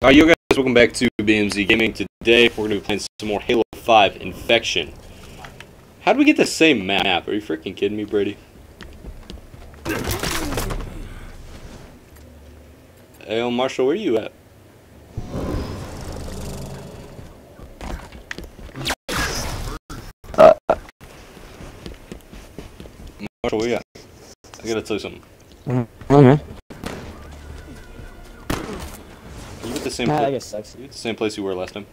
Alright, yo guys, welcome back to BMZ Gaming. Today, we're going to be playing some more Halo 5 Infection. How do we get the same map? Are you freaking kidding me, Brady? Hey, yo, Marshall, where are you at? Marshall, where you at? I gotta tell you something. Okay. I guess sucks. You're at the same place you were last time.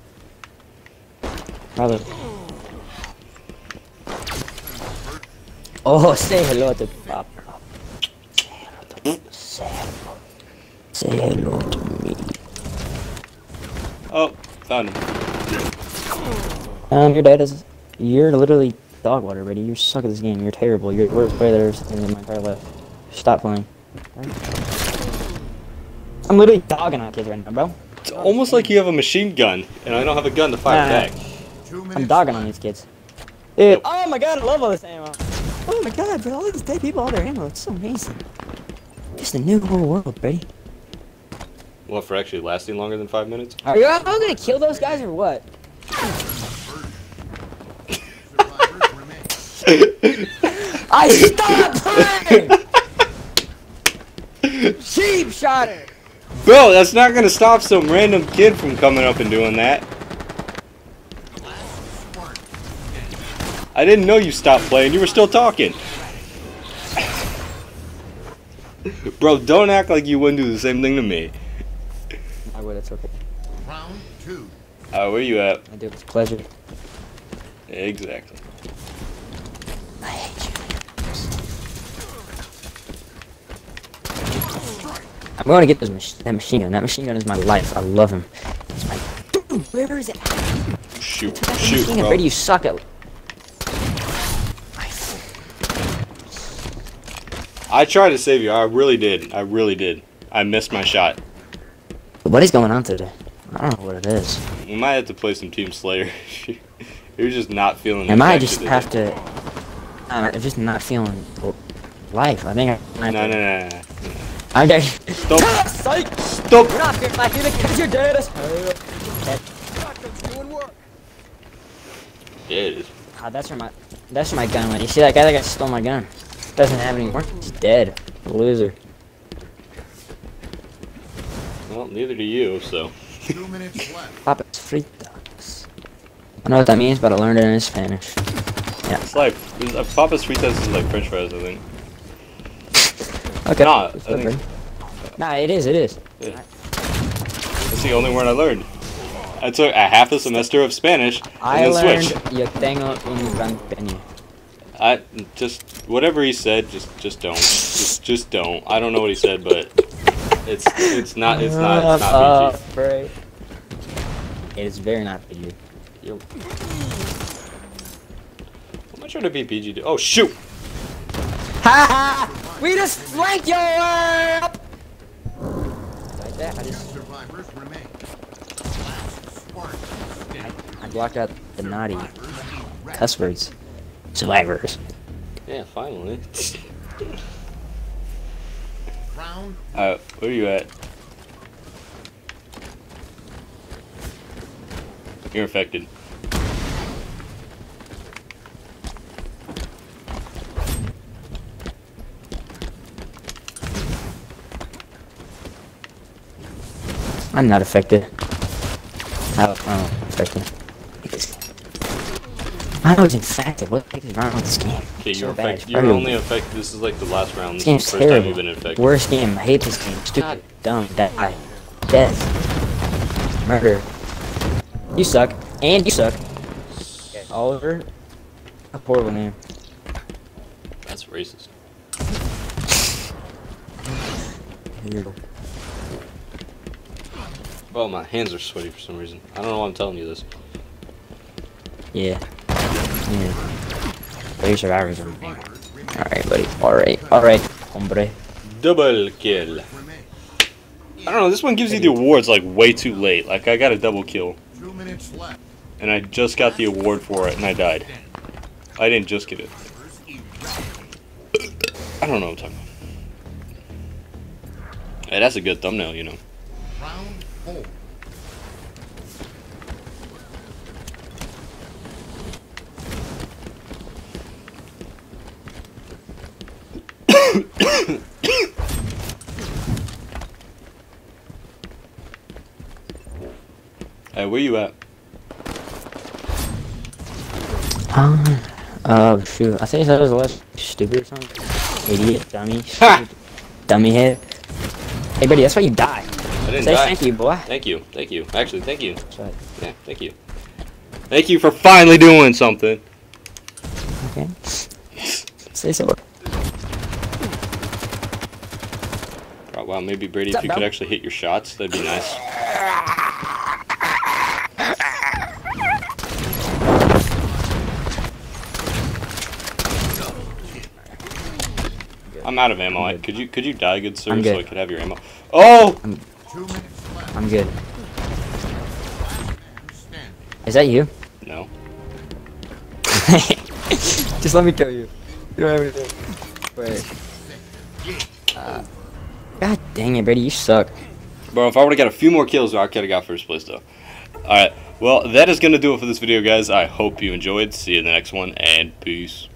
Probably. Oh, say hello to Papa. Say hello to me. Oh, found him. Your dad is. You're literally dog water, buddy. You suck at this game. You're terrible. You're the worst player there's in my entire life. Stop playing. I'm literally dogging on kids right now, bro. It's almost like you have a machine gun, and I don't have a gun to fire back. I'm dogging on these kids. Dude, oh my god, I love all this ammo. Oh my god, bro, all these dead people, all their ammo, it's so amazing. Just a new whole world, buddy. Well, for actually lasting longer than 5 minutes? Are you all gonna kill those guys or what? I stopped playing! Cheap shot it! Bro, that's not gonna stop some random kid from coming up and doing that. I didn't know you stopped playing, you were still talking. Bro, don't act like you wouldn't do the same thing to me. I would, it's okay. Round two. Where you at? I do it with pleasure. Exactly. I hate you. I'm going to get this machine gun. That machine gun is my life. I love him. It's my... Dude, where is it? Shoot, shoot, bro. Brady, you suck at... I tried to save you. I really did. I really did. I missed my shot. What is going on today? I don't know what it is. We might have to play some Team Slayer. You're just not feeling... I might just have to... I'm just not feeling life. I think I... No. I'm dead. Stop! Psych! Stop! You're not here, my human, because you're dead as hell. Yeah, it is. God, that's where my gun went. You see that guy that guy stole my gun? Doesn't have any more. He's dead. Loser. Well, neither do you, so. 2 minutes left. Papa fritas. I know what that means, but I learned it in Spanish. Yeah. It's like Papa fritas is like French fries, I think. Okay. Nah, it is. Yeah. Right. That's the only word I learned. I took a half a semester of Spanish and then switched. I just whatever he said, just don't. just don't. I don't know what he said, but it's not PG. Right. It is very not PG. Yo. How much would it be PG to? Oh shoot! Ha ha! We just flanked your up! Like that, I just... Survivors remain. I blocked out the naughty cuss words. Survivors. Yeah, finally. Where are you at? You're infected. I'm not affected. I'm infected. I was infected. What the heck is wrong with this game? Okay, you're infected. You're only affected. This is like the last round. This game's terrible. First time you've been infected. Worst game. I hate this game. Stupid. Dumb. Die. Death. Murder. You suck. And you suck. Okay. Oliver. A horrible name. That's racist. Here. Oh, my hands are sweaty for some reason. I don't know why I'm telling you this. Yeah. These survivors are amazing. Alright, buddy. Alright, hombre. Double kill. I don't know, this one gives you the awards like way too late. Like, I got a double kill. 2 minutes left. And I just got the award for it and I died. I didn't just get it. I don't know what I'm talking about. Hey, that's a good thumbnail, you know. Round Where you at? Oh shoot, I think that was less stupid or something. Idiot, dummy, stupid, dummy head. Hey buddy, that's why you die. I didn't die. Thank you, boy. Thank you, thank you. Actually, thank you. Sorry. Yeah, thank you. Thank you for finally doing something. Okay. Say so. Oh, wow, maybe Brady, if you could actually hit your shots, that'd be nice. I'm out of ammo. Could you die, good sir, so I could have your ammo? Oh! I'm good. Is that you? No. Just let me kill you. You have everything. Wait. God dang it, Brady, you suck. Bro, if I would've got a few more kills, I could've got first place, though. Alright, well, that is gonna do it for this video, guys. I hope you enjoyed. See you in the next one, and peace.